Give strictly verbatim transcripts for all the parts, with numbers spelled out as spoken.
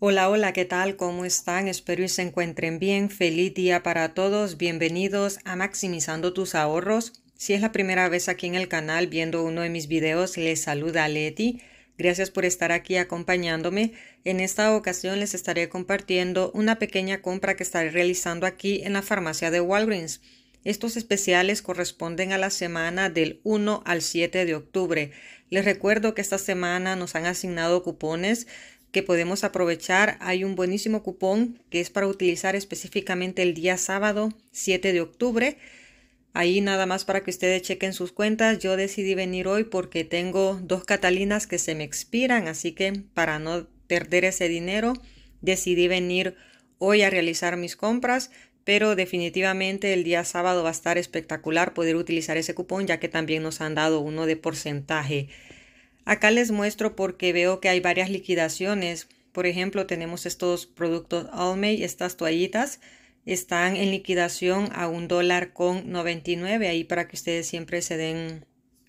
Hola, hola, ¿qué tal? ¿Cómo están? Espero y se encuentren bien. Feliz día para todos. Bienvenidos a Maximizando Tus Ahorros. Si es la primera vez aquí en el canal viendo uno de mis videos, les saluda Leti. Gracias por estar aquí acompañándome. En esta ocasión les estaré compartiendo una pequeña compra que estaré realizando aquí en la farmacia de Walgreens. Estos especiales corresponden a la semana del uno al siete de octubre. Les recuerdo que esta semana nos han asignado cupones que podemos aprovechar. Hay un buenísimo cupón que es para utilizar específicamente el día sábado siete de octubre. Ahí nada más para que ustedes chequen sus cuentas. Yo decidí venir hoy porque tengo dos Catalinas que se me expiran, así que para no perder ese dinero decidí venir hoy a realizar mis compras, pero definitivamente el día sábado va a estar espectacular poder utilizar ese cupón, ya que también nos han dado uno de porcentaje. Acá les muestro porque veo que hay varias liquidaciones. Por ejemplo, tenemos estos productos Allmade, estas toallitas, están en liquidación a un dólar con noventa y nueve. Ahí para que ustedes siempre se den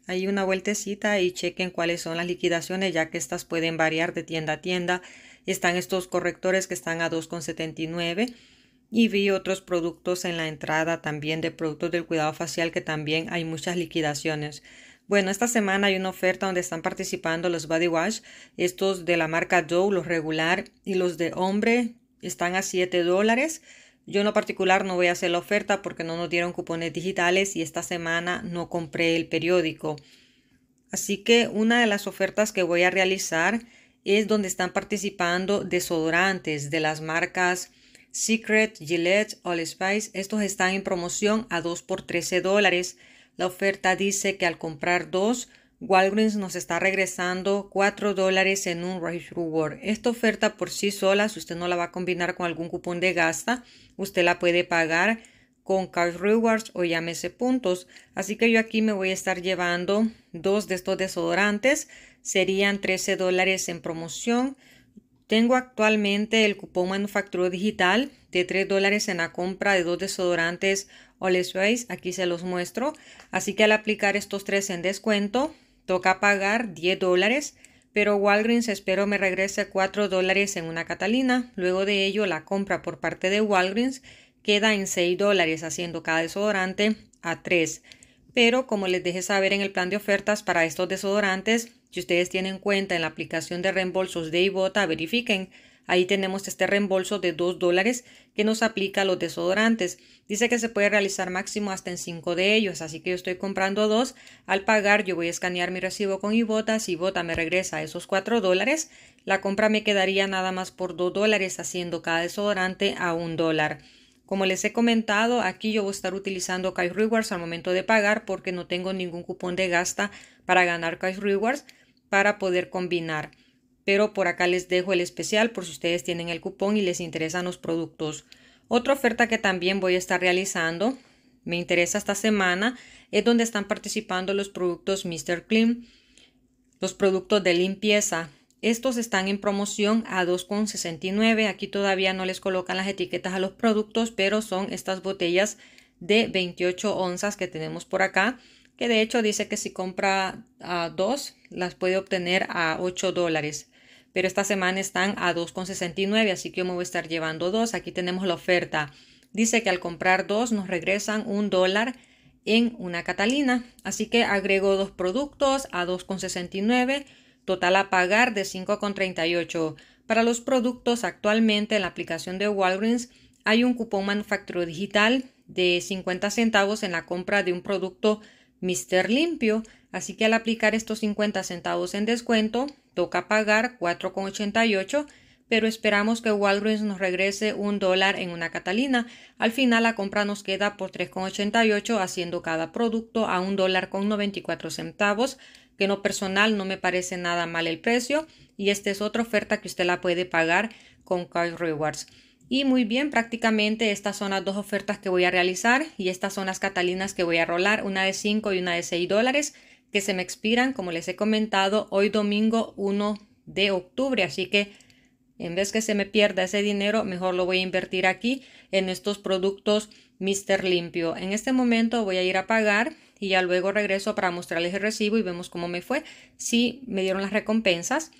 ahí una vueltecita y chequen cuáles son las liquidaciones, ya que estas pueden variar de tienda a tienda. Están estos correctores que están a dos con setenta y nueve. Y vi otros productos en la entrada también de productos del cuidado facial que también hay muchas liquidaciones. Bueno, esta semana hay una oferta donde están participando los body wash, estos de la marca Dove, los regular y los de hombre, están a siete dólares. Yo en lo particular no voy a hacer la oferta porque no nos dieron cupones digitales y esta semana no compré el periódico. Así que una de las ofertas que voy a realizar es donde están participando desodorantes de las marcas Secret, Gillette, Old Spice. Estos están en promoción a dos por trece dólares. La oferta dice que al comprar dos, Walgreens nos está regresando cuatro dólares en un Register Rewards. Esta oferta por sí sola, si usted no la va a combinar con algún cupón de gasta, usted la puede pagar con Cash Rewards o llámese puntos. Así que yo aquí me voy a estar llevando dos de estos desodorantes. Serían trece dólares en promoción. Tengo actualmente el cupón manufacturero digital de tres dólares en la compra de dos desodorantes Old Spice. Aquí se los muestro. Así que al aplicar estos tres en descuento, toca pagar diez dólares. Pero Walgreens espero me regrese cuatro dólares en una Catalina. Luego de ello, la compra por parte de Walgreens queda en seis dólares, haciendo cada desodorante a tres. Pero como les dejé saber en el plan de ofertas para estos desodorantes, si ustedes tienen cuenta en la aplicación de reembolsos de Ibotta, verifiquen. Ahí tenemos este reembolso de dos dólares que nos aplica a los desodorantes. Dice que se puede realizar máximo hasta en cinco de ellos, así que yo estoy comprando dos. Al pagar yo voy a escanear mi recibo con Ibotta. Si Ibotta me regresa esos cuatro dólares, la compra me quedaría nada más por dos dólares, haciendo cada desodorante a un dólar. Como les he comentado, aquí yo voy a estar utilizando Cash Rewards al momento de pagar porque no tengo ningún cupón de gasta para ganar Cash Rewards para poder combinar. Pero por acá les dejo el especial por si ustedes tienen el cupón y les interesan los productos. Otra oferta que también voy a estar realizando, me interesa esta semana, es donde están participando los productos mister Clean, los productos de limpieza. Estos están en promoción a dos con sesenta y nueve. Aquí todavía no les colocan las etiquetas a los productos, pero son estas botellas de veintiocho onzas que tenemos por acá, que de hecho dice que si compra a dos, las puede obtener a ocho dólares. Pero esta semana están a dos con sesenta y nueve, así que yo me voy a estar llevando dos. Aquí tenemos la oferta. Dice que al comprar dos nos regresan un dólar en una Catalina. Así que agrego dos productos a dos con sesenta y nueve, total a pagar de cinco con treinta y ocho. Para los productos actualmente en la aplicación de Walgreens hay un cupón manufacturero digital de cincuenta centavos en la compra de un producto mister Limpio. Así que al aplicar estos cincuenta centavos en descuento, toca pagar cuatro con ochenta y ocho, pero esperamos que Walgreens nos regrese un dólar en una Catalina. Al final la compra nos queda por tres con ochenta y ocho, haciendo cada producto a un dólar con noventa y cuatro centavos, que en lo personal no me parece nada mal el precio. Y esta es otra oferta que usted la puede pagar con Cash Rewards. Y muy bien, prácticamente estas son las dos ofertas que voy a realizar y estas son las Catalinas que voy a rolar, una de cinco y una de seis dólares, que se me expiran, como les he comentado, hoy domingo uno de octubre. Así que en vez que se me pierda ese dinero, mejor lo voy a invertir aquí en estos productos mister Limpio. En este momento voy a ir a pagar y ya luego regreso para mostrarles el recibo y vemos cómo me fue, si me dieron las recompensas.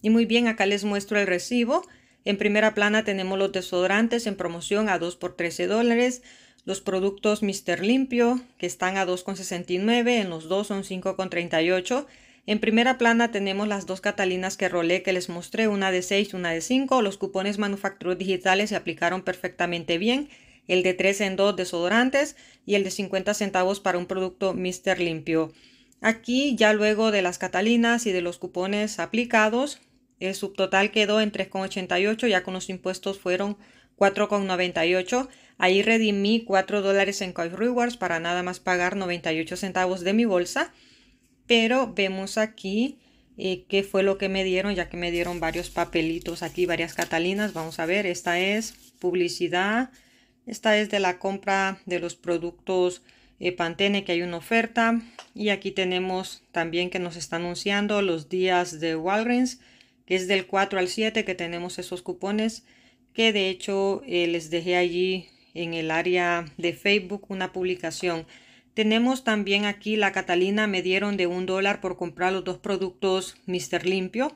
Y muy bien, acá les muestro el recibo. En primera plana tenemos los desodorantes en promoción a dos por trece dólares. Los productos míster Limpio, que están a dos con sesenta y nueve, en los dos son cinco con treinta y ocho. En primera plana tenemos las dos Catalinas que rolé que les mostré, una de seis, una de cinco. Los cupones manufactureros digitales se aplicaron perfectamente bien. El de tres en dos desodorantes y el de cincuenta centavos para un producto míster Limpio. Aquí ya luego de las Catalinas y de los cupones aplicados, el subtotal quedó en tres con ochenta y ocho, ya con los impuestos fueron cuatro con noventa y ocho. Ahí redimí cuatro dólares en Cash Rewards para nada más pagar noventa y ocho centavos de mi bolsa. Pero vemos aquí eh, qué fue lo que me dieron, ya que me dieron varios papelitos aquí, varias Catalinas. Vamos a ver, esta es publicidad. Esta es de la compra de los productos eh, Pantene, que hay una oferta. Y aquí tenemos también que nos está anunciando los días de Walgreens, que es del cuatro al siete que tenemos esos cupones, que de hecho eh, les dejé allí en el área de Facebook una publicación. Tenemos también aquí la Catalina, me dieron de un dólar por comprar los dos productos míster Limpio.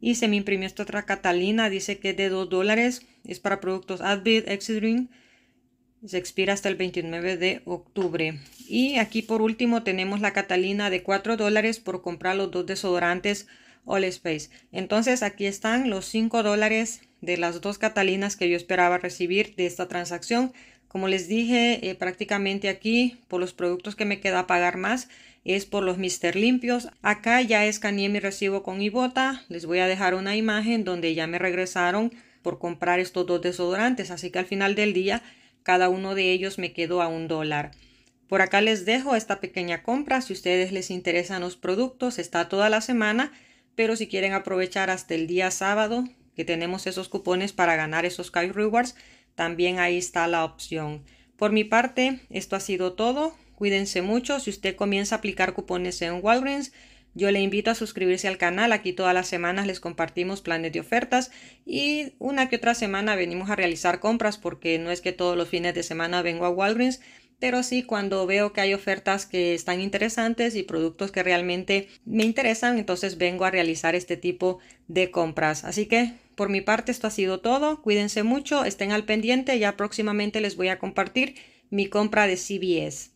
Y se me imprimió esta otra Catalina, dice que es de dos dólares, es para productos AdBit, Exidream. Se expira hasta el veintinueve de octubre. Y aquí por último tenemos la Catalina de cuatro dólares por comprar los dos desodorantes Old Spice. Entonces aquí están los cinco dólares de las dos Catalinas que yo esperaba recibir de esta transacción. Como les dije, eh, prácticamente aquí por los productos que me queda pagar más es por los míster Limpios. Acá ya escaneé mi recibo con Ibotta. Les voy a dejar una imagen donde ya me regresaron por comprar estos dos desodorantes. Así que al final del día cada uno de ellos me quedó a un dólar. Por acá les dejo esta pequeña compra. Si a ustedes les interesan los productos, está toda la semana. Pero si quieren aprovechar hasta el día sábado, que tenemos esos cupones para ganar esos Cash Rewards, también ahí está la opción. Por mi parte, esto ha sido todo. Cuídense mucho. Si usted comienza a aplicar cupones en Walgreens, yo le invito a suscribirse al canal. Aquí todas las semanas les compartimos planes de ofertas y una que otra semana venimos a realizar compras, porque no es que todos los fines de semana vengo a Walgreens, pero sí cuando veo que hay ofertas que están interesantes y productos que realmente me interesan, entonces vengo a realizar este tipo de compras. Así que por mi parte esto ha sido todo. Cuídense mucho, estén al pendiente. Ya próximamente les voy a compartir mi compra de C V S.